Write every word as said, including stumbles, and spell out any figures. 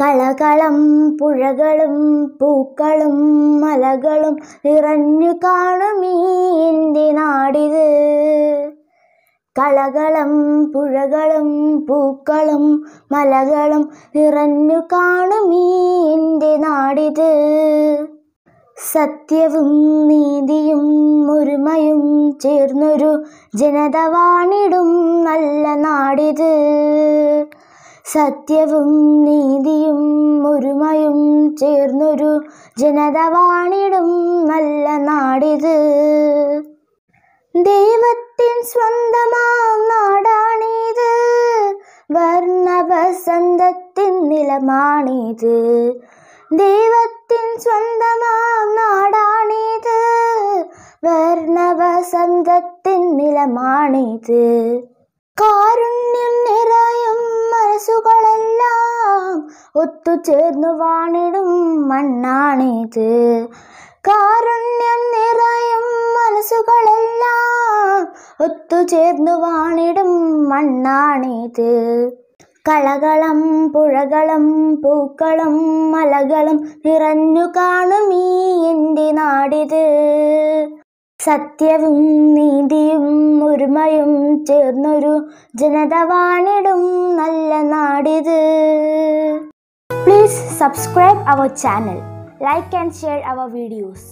കളകളും പുഴകളും പൂക്കളും മലകളും നിറഞ്ഞു കാണും എൻ്റെ നാടിത്. കളകളും പുഴകളും പൂക്കളും മലകളും നിറഞ്ഞു കാണും എൻ്റെ നാടിത്. സത്യവും നീതിയും ഒരുമയും ചേർന്നൊരു ജനത വാണിടും നല്ല നാടിത്. സത്യവും നീതിയും ഒരുമയും ചേർന്നൊരു ജനത വാണിടും നല്ല നാടിത്. ദൈവത്തിൻ സ്വന്തമാം നാടാണിത്, വർണ്ണവസന്തത്തിൻ നിലമാണിത്. ദൈവത്തിൻ സ്വന്തമാം നാടാണിത്, വർണ്ണവസന്തത്തിൻ നിലമാണിത്. കാരുണ്യം നിറയും മനസ്സുകളെല്ലാം ഒത്തുചേർന്നു വാണിടും മണ്ണാണിത്. കാരുണ്യം നിറയും മനസ്സുകളെല്ലാം ഒത്തുചേർന്നു വാണിടും മണ്ണാണിത്. കളകളും പുഴകളും പൂക്കളും മലകളും നിറഞ്ഞു കാണും ഈ എൻ്റെ നാടിത്. സത്യവും നീതിയും ഒരുമയും ചേർന്നൊരു ജനത വാണിടും നല്ല നാടിത്. Please subscribe our channel, like and share our videos.